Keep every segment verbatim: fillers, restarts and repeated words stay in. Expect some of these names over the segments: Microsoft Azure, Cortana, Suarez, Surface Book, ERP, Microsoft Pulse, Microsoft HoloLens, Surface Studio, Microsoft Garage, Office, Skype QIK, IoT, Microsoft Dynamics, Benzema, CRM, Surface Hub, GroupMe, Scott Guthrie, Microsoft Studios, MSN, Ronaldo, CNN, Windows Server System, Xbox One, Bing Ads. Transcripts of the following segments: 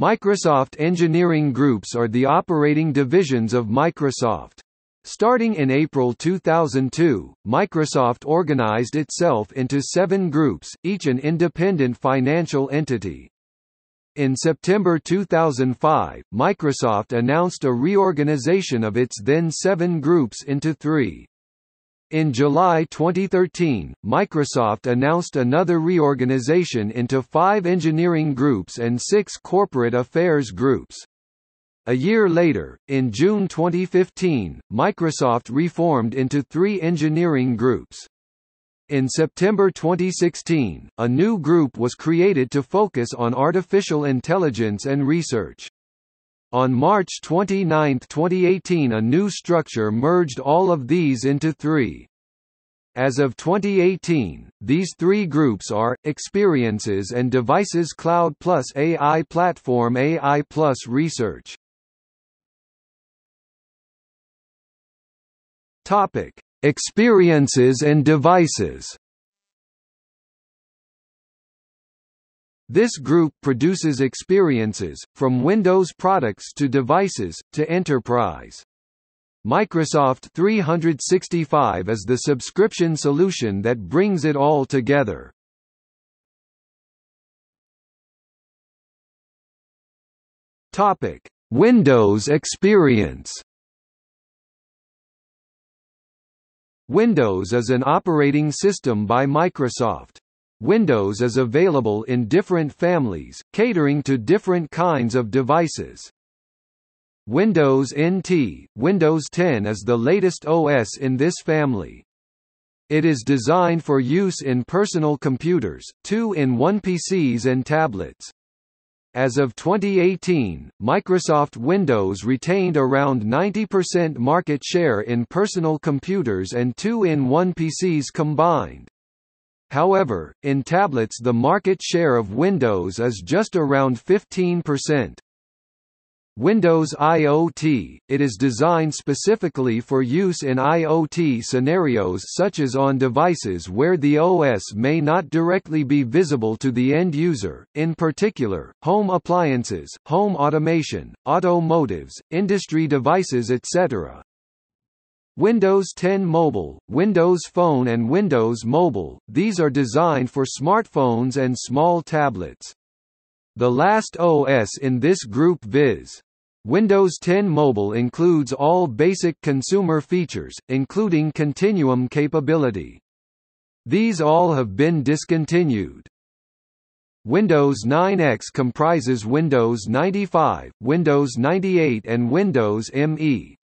Microsoft engineering groups are the operating divisions of Microsoft. Starting in April two thousand two, Microsoft organized itself into seven groups, each an independent financial entity. In September two thousand five, Microsoft announced a reorganization of its then seven groups into three. In July twenty thirteen, Microsoft announced another reorganization into five engineering groups and six corporate affairs groups. A year later, in June twenty fifteen, Microsoft reformed into three engineering groups. In September twenty sixteen, a new group was created to focus on artificial intelligence and research. On March twenty-ninth twenty eighteen, a new structure merged all of these into three. As of twenty eighteen, these three groups are: Experiences and Devices Cloud plus A I Platform, A I plus Research. Topic: Experiences and Devices. This group produces experiences, from Windows products to devices, to enterprise. Microsoft three sixty-five is the subscription solution that brings it all together. Topic: Windows Experience. Windows is an operating system by Microsoft. Windows is available in different families, catering to different kinds of devices. Windows N T, Windows ten is the latest O S in this family. It is designed for use in personal computers, two in one P Cs and tablets. As of twenty eighteen, Microsoft Windows retained around ninety percent market share in personal computers and two in one P Cs combined. However, in tablets the market share of Windows is just around fifteen percent. Windows I O T – it is designed specifically for use in I O T scenarios such as on devices where the O S may not directly be visible to the end user, in particular, home appliances, home automation, automotives, industry devices et cetera. Windows ten Mobile, Windows Phone and Windows Mobile – these are designed for smartphones and small tablets. The last O S in this group, viz. Windows ten Mobile, includes all basic consumer features, including continuum capability. These all have been discontinued. Windows nine X comprises Windows ninety-five, Windows ninety-eight and Windows M E.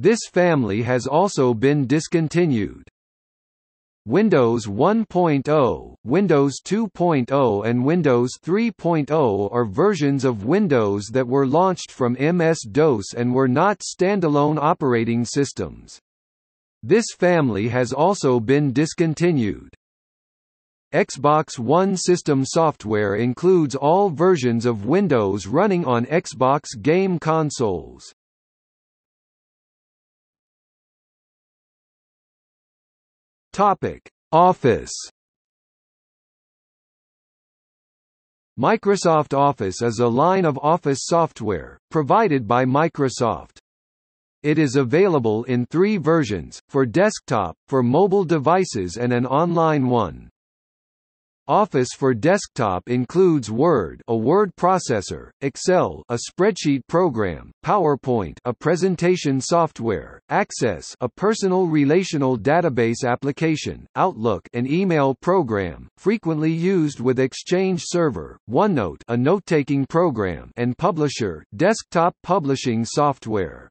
This family has also been discontinued. Windows one point oh, Windows two point oh and Windows three point oh are versions of Windows that were launched from M S DOS and were not standalone operating systems. This family has also been discontinued. Xbox One system software includes all versions of Windows running on Xbox game consoles. Topic: Office. Microsoft Office is a line of office software provided by Microsoft. It is available in three versions: for desktop, for mobile devices, and an online one. Office for desktop includes Word, a word processor, Excel, a spreadsheet program, PowerPoint, a presentation software, Access, a personal relational database application, Outlook, an email program, frequently used with Exchange Server, OneNote, a note-taking program, and Publisher, desktop publishing software.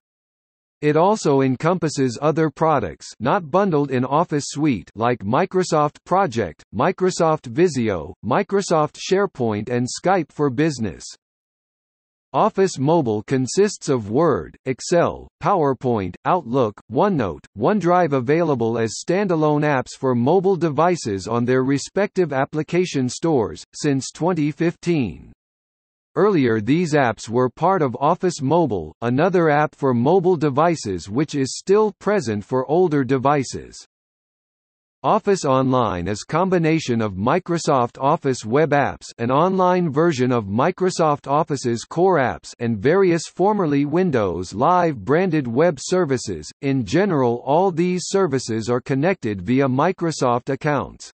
It also encompasses other products not bundled in Office Suite like Microsoft Project, Microsoft Visio, Microsoft SharePoint and Skype for Business. Office Mobile consists of Word, Excel, PowerPoint, Outlook, OneNote, OneDrive, available as standalone apps for mobile devices on their respective application stores, since twenty fifteen. Earlier these apps were part of Office Mobile, another app for mobile devices which is still present for older devices. Office Online is a combination of Microsoft Office web apps, an online version of Microsoft Office's core apps, and various formerly Windows Live branded web services. In general, all these services are connected via Microsoft accounts.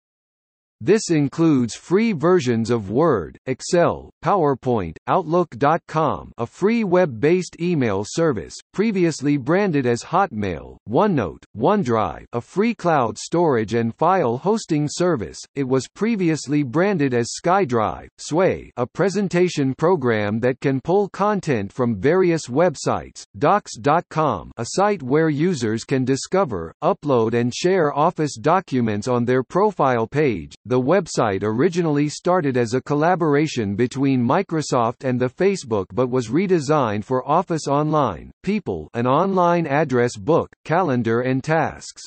This includes free versions of Word, Excel, PowerPoint, Outlook dot com, a free web-based email service, previously branded as Hotmail, OneNote, OneDrive, a free cloud storage and file hosting service. It was previously branded as SkyDrive, Sway, a presentation program that can pull content from various websites, Docs dot com, a site where users can discover, upload and share Office documents on their profile page. The website originally started as a collaboration between Microsoft and the Facebook, but was redesigned for Office Online, People, an online address book, calendar and tasks.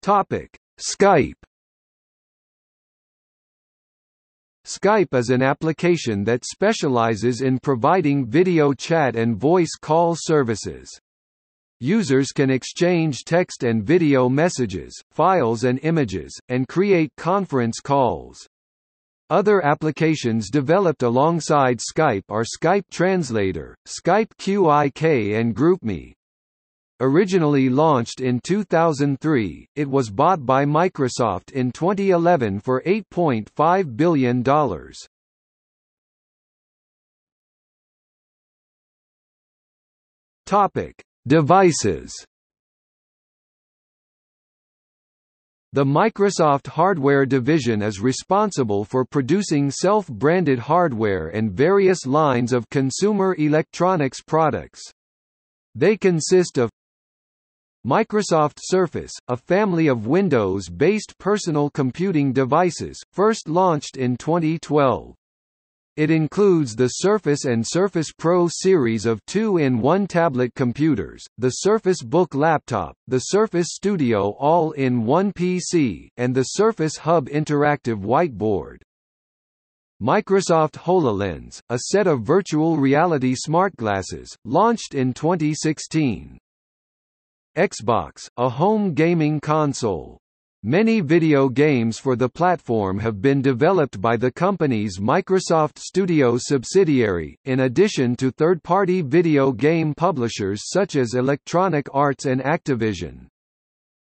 Topic: Skype. Skype is an application that specializes in providing video chat and voice call services. Users can exchange text and video messages, files and images, and create conference calls. Other applications developed alongside Skype are Skype Translator, Skype Q I K and GroupMe. Originally launched in two thousand three, it was bought by Microsoft in twenty eleven for eight point five billion dollars. Topic: Devices. The Microsoft hardware division is responsible for producing self-branded hardware and various lines of consumer electronics products. They consist of Microsoft Surface, a family of Windows-based personal computing devices, first launched in twenty twelve. It includes the Surface and Surface Pro series of two in one tablet computers, the Surface Book laptop, the Surface Studio all in one P C, and the Surface Hub interactive whiteboard. Microsoft HoloLens, a set of virtual reality smart glasses, launched in twenty sixteen. Xbox, a home gaming console. Many video games for the platform have been developed by the company's Microsoft Studios subsidiary, in addition to third-party video game publishers such as Electronic Arts and Activision.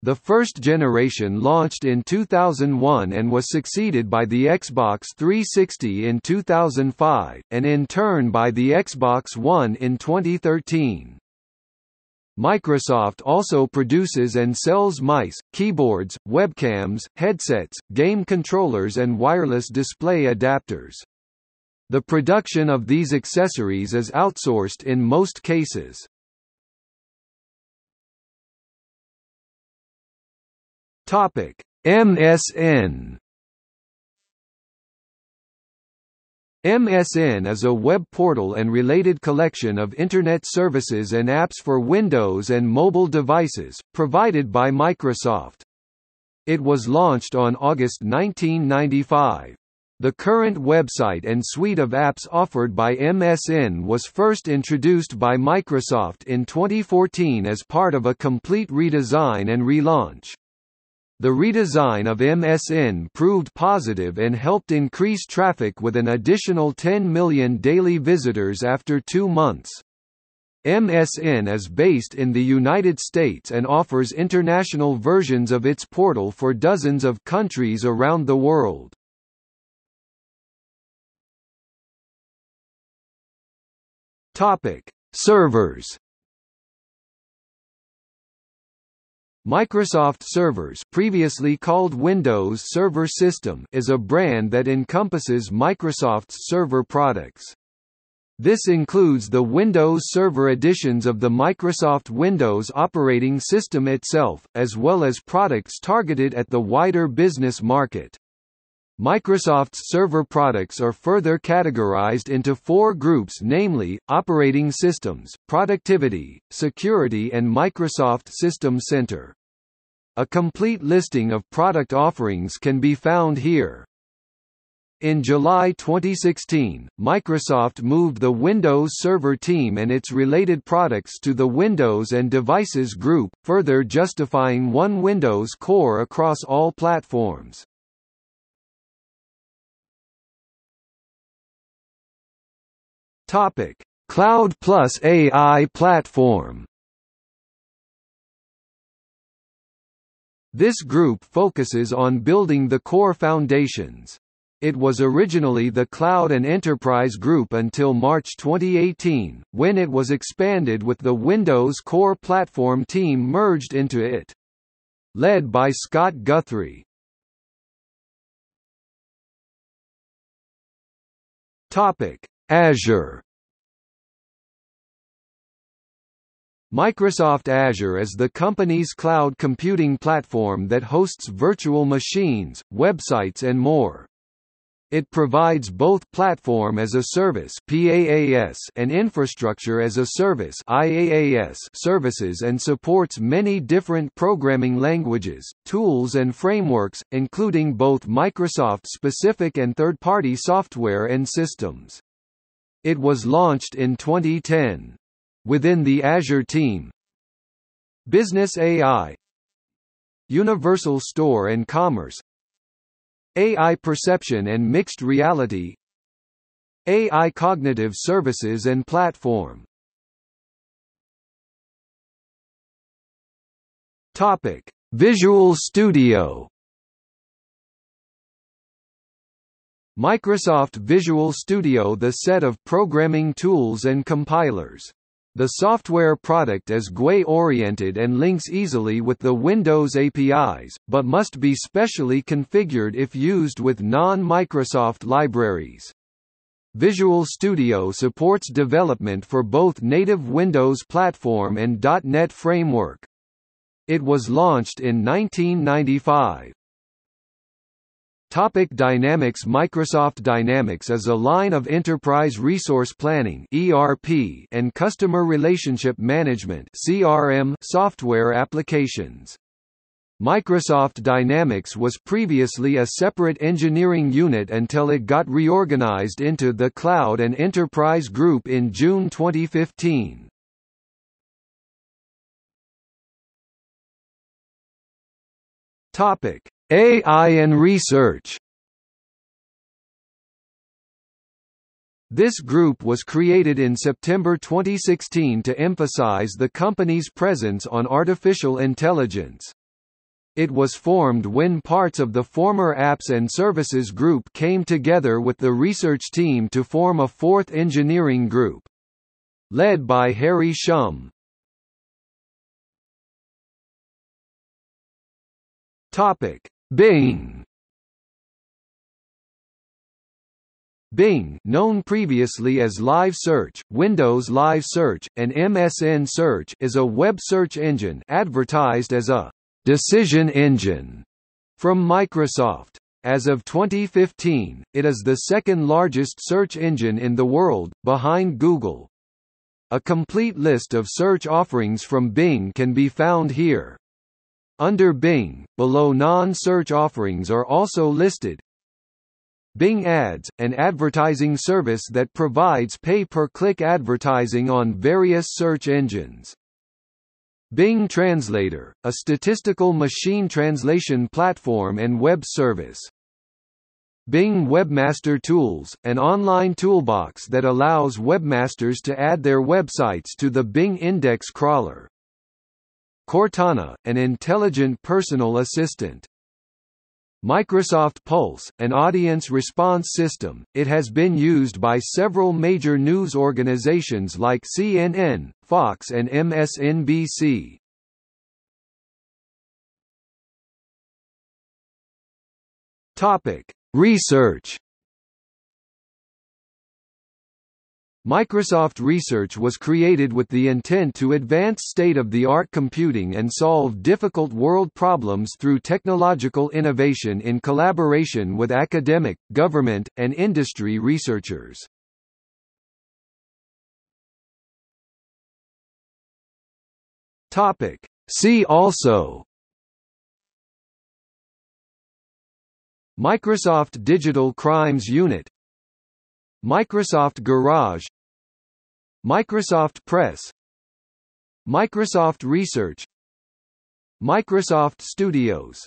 The first generation launched in two thousand one and was succeeded by the Xbox three sixty in two thousand five, and in turn by the Xbox One in twenty thirteen. Microsoft also produces and sells mice, keyboards, webcams, headsets, game controllers and wireless display adapters. The production of these accessories is outsourced in most cases. Topic: M S N. M S N is a web portal and related collection of Internet services and apps for Windows and mobile devices, provided by Microsoft. It was launched on August nineteen ninety-five. The current website and suite of apps offered by M S N was first introduced by Microsoft in twenty fourteen as part of a complete redesign and relaunch. The redesign of M S N proved positive and helped increase traffic with an additional ten million daily visitors after two months. M S N is based in the United States and offers international versions of its portal for dozens of countries around the world. Topic: Servers. Microsoft Servers, previously called Windows Server System, is a brand that encompasses Microsoft's server products. This includes the Windows Server editions of the Microsoft Windows operating system itself, as well as products targeted at the wider business market. Microsoft's server products are further categorized into four groups, namely, operating systems, productivity, security and Microsoft System Center. A complete listing of product offerings can be found here. In July twenty sixteen, Microsoft moved the Windows Server team and its related products to the Windows and Devices group, further justifying one Windows core across all platforms. Topic: Cloud plus A I platform. This group focuses on building the core foundations. It was originally the Cloud and Enterprise Group until March twenty eighteen, when it was expanded with the Windows Core Platform team merged into it. Led by Scott Guthrie. Topic: Azure. Microsoft Azure is the company's cloud computing platform that hosts virtual machines, websites and more. It provides both Platform as a Service (PaaS) and Infrastructure as a Service (IaaS) services and supports many different programming languages, tools and frameworks, including both Microsoft-specific and third-party software and systems. It was launched in twenty ten. Within the Azure team, Business A I, Universal Store and Commerce, A I Perception and Mixed Reality, A I Cognitive Services and Platform. Topic: Visual Studio. Microsoft Visual Studio, the set of programming tools and compilers. The software product is G U I-oriented and links easily with the Windows A P Is, but must be specially configured if used with non-Microsoft libraries. Visual Studio supports development for both native Windows platform and dot net framework. It was launched in nineteen ninety-five. Topic: Dynamics. Microsoft Dynamics is a line of enterprise resource planning (E R P) and customer relationship management (C R M) software applications. Microsoft Dynamics was previously a separate engineering unit until it got reorganized into the Cloud and Enterprise Group in June twenty fifteen. Topic: A I and Research. This group was created in September twenty sixteen to emphasize the company's presence on artificial intelligence. It was formed when parts of the former Apps and Services group came together with the research team to form a fourth engineering group. Led by Harry Shum. Topic: Bing. Bing, known previously as Live Search, Windows Live Search, and M S N Search, is a web search engine advertised as a decision engine from Microsoft. As of twenty fifteen, it is the second largest search engine in the world, behind Google. A complete list of search offerings from Bing can be found here. Under Bing, below non-search offerings are also listed. Bing Ads, an advertising service that provides pay-per-click advertising on various search engines. Bing Translator, a statistical machine translation platform and web service. Bing Webmaster Tools, an online toolbox that allows webmasters to add their websites to the Bing Index crawler. Cortana, an intelligent personal assistant. Microsoft Pulse, an audience response system. It has been used by several major news organizations like C N N, Fox and M S N B C. Topic: Research. Microsoft Research was created with the intent to advance state-of-the-art computing and solve difficult world problems through technological innovation in collaboration with academic, government, and industry researchers. See also: Microsoft Digital Crimes Unit, Microsoft Garage, Microsoft Press, Microsoft Research, Microsoft Studios.